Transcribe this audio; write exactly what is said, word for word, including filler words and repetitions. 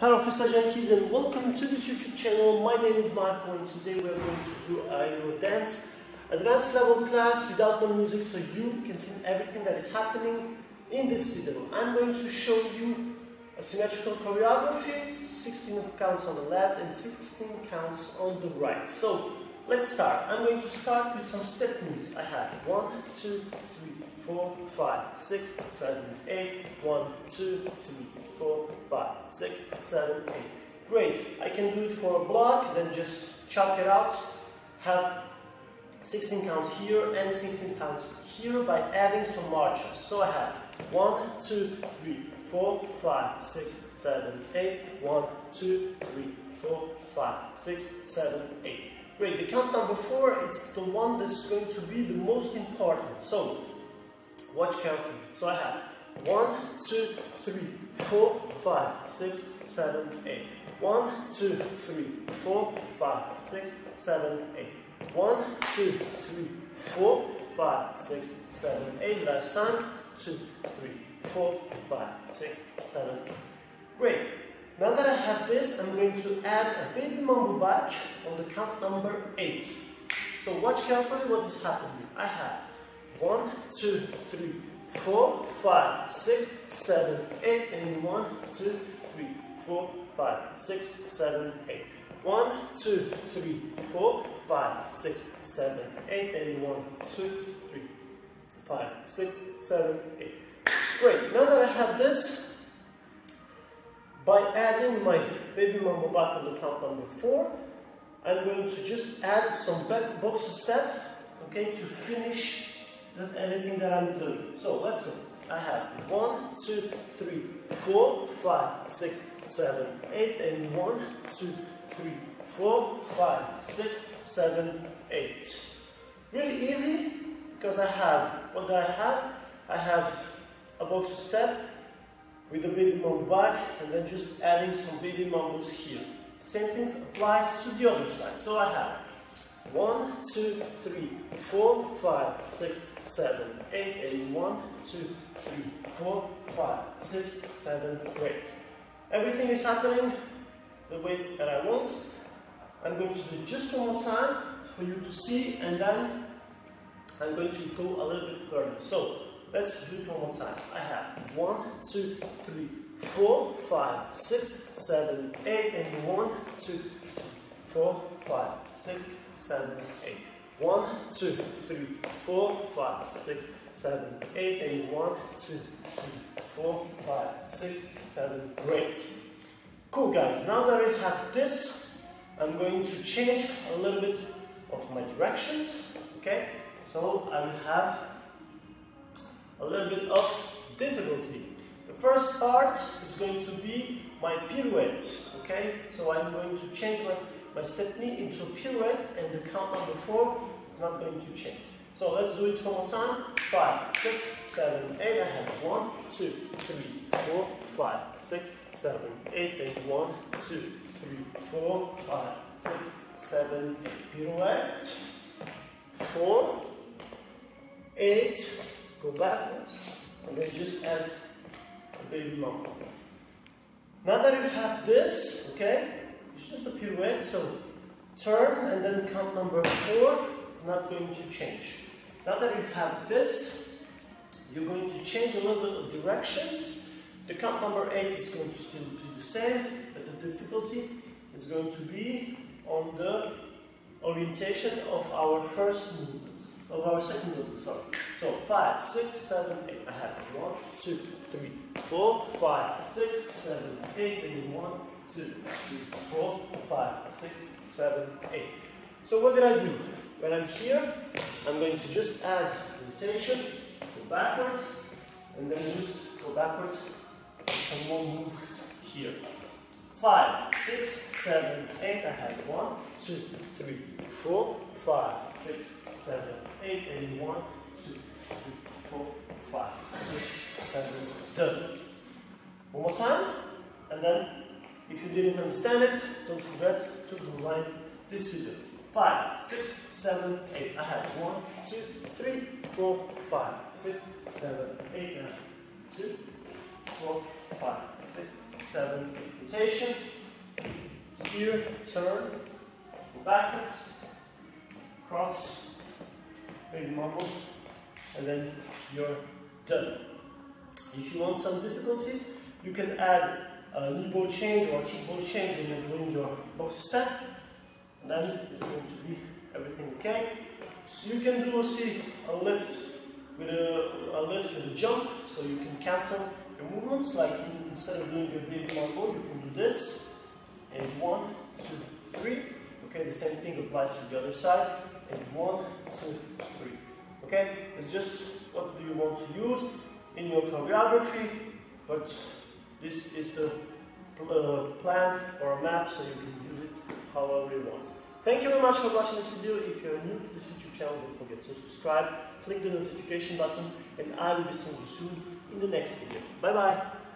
Hello Freestyle Junkies and welcome to this YouTube channel. My name is Marco and today we are going to do a dance advanced level class without no music, so you can see everything that is happening in this video. I'm going to show you a symmetrical choreography, sixteen counts on the left and sixteen counts on the right. So let's start. I'm going to start with some step moves. I have one, two, three, four, five, six, seven, eight, one, two, three, four, five, six, seven, eight. Great, I can do it for a block, then just chop it out, have sixteen counts here and sixteen counts here by adding some marches. So I have one, two, three, four, five, six, seven, eight, one, two, three, four, five, six, seven, eight. Great, the count number four is the one that's going to be the most important, so watch carefully. So I have one, two, three, four, five, six, seven, eight. one, two, three, four, five, six, seven, eight. one, two, three, four, five, six, seven, eight. Last time, two, three, four, five, six, seven, eight. Great. Now that I have this, I'm going to add a baby mambo back on the count number eight. So watch carefully what is happening. I have one, two, three, four, five, six, seven, eight, and one, two, three, four, five, six, seven, eight. one, two, three, four, five, six, seven, eight, and one, two, three, five, six, seven, eight. Great, now that I have this, by adding my baby mambo back on the count number four, I'm going to just add some back boxer step, okay, to finish that's everything that I'm doing. So let's go. I have one, two, three, four, five, six, seven, eight, and one, two, three, four, five, six, seven, eight. Really easy, because I have, what do I have? I have a boxer step with a baby mambo back and then just adding some baby mambos here. Same thing applies to the other side. So I have one, two, three, four, five, six, seven, eight, and one, two, three, four, five, six, seven, great. Everything is happening the way that I want. I'm going to do it just one more time for you to see, and then I'm going to go a little bit further. So let's do it one more time. I have one, two, three, four, five, six, seven, eight, and one, two, three, four, five, six, seven, eight. one, two, three, four, five, six, seven, eight, and one, two, three, four, five, six, seven, great. Cool guys, now that I have this, I'm going to change a little bit of my directions, okay? So I will have a little bit of difficulty. The first part is going to be my pirouette, okay? So I'm going to change my My step knee into a pirouette, and the count number four is not going to change. So let's do it one more time. five, six, seven, eight. I have one, two, three, four, five, six, seven, eight, and one, two, three, four, five, six, seven, eight. Pirouette. four, eight. Go backwards, and then just add a baby mambo. Now that you have this, okay? It's just a pirouette, so turn and then count number four is not going to change. Now that you have this, you're going to change a little bit of directions. The count number eight is going to still be the same, but the difficulty is going to be on the orientation of our first movement, of our second movement, sorry. So five, six, seven, eight, I have one, two, three, four, five, six, seven, eight, and one, two, three, four, five, six, seven, eight. So what did I do? When I'm here, I'm going to just add rotation, go backwards, and then just go backwards some more moves here. five, six, seven, eight, I have one, two, three, four, five, six, seven, eight, and one, two, three, four, five, six, seven, done. One more time, and then if you didn't understand it, don't forget to rewind this video. five, six, seven, eight. I have one, two, three, four, five, six, seven, eight, and 2, 4, 5, 6, seven, rotation, skew, turn, go backwards, cross, big mumble, and then you're done. If you want some difficulties, you can add a knee ball change or a kick ball change when you're doing your box step, and then it's going to be everything okay. So you can do also a lift with a, a lift with a jump, so you can cancel your movements. Like in, instead of doing your big mumble, you can do this, and one, two, three. Okay, the same thing applies to the other side, and one, two, three. Okay, it's just what do you want to use in your choreography, but this is the uh, plan or map, so you can use it however you want. Thank you very much for watching this video. If you are new to this YouTube channel, don't forget to subscribe, click the notification button, and I will be seeing you soon in the next video. Bye bye!